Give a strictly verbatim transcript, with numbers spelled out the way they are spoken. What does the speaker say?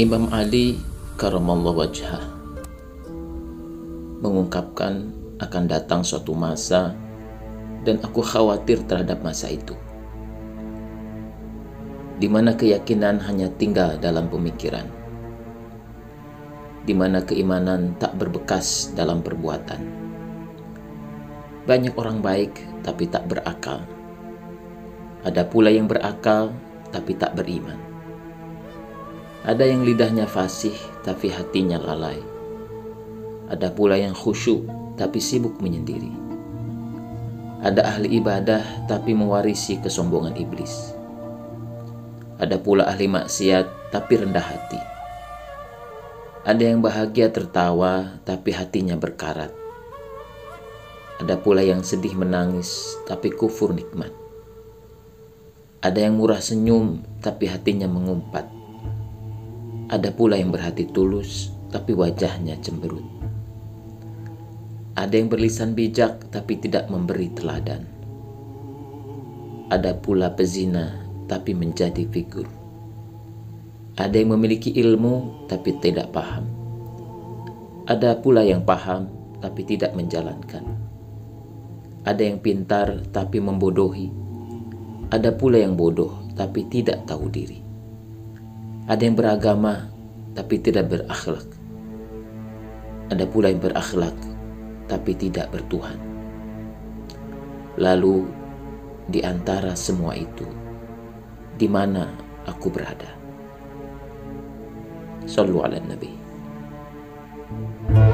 Imam Ali karamallahu wajhah mengungkapkan akan datang suatu masa dan aku khawatir terhadap masa itu, di mana keyakinan hanya tinggal dalam pemikiran, di mana keimanan tak berbekas dalam perbuatan. Banyak orang baik tapi tak berakal, ada pula yang berakal tapi tak beriman. Ada yang lidahnya fasih tapi hatinya lalai. Ada pula yang khusyuk tapi sibuk menyendiri. Ada ahli ibadah tapi mewarisi kesombongan iblis. Ada pula ahli maksiat tapi rendah hati. Ada yang bahagia tertawa tapi hatinya berkarat. Ada pula yang sedih menangis tapi kufur nikmat. Ada yang murah senyum tapi hatinya mengumpat. Ada pula yang berhati tulus, tapi wajahnya cemberut. Ada yang berlisan bijak, tapi tidak memberi teladan. Ada pula pezina, tapi menjadi figur. Ada yang memiliki ilmu, tapi tidak paham. Ada pula yang paham, tapi tidak menjalankan. Ada yang pintar, tapi membodohi. Ada pula yang bodoh, tapi tidak tahu diri. Ada yang beragama, tapi tidak berakhlak. Ada pula yang berakhlak, tapi tidak bertuhan. Lalu, di antara semua itu, di mana aku berada? Sallu ala Nabi.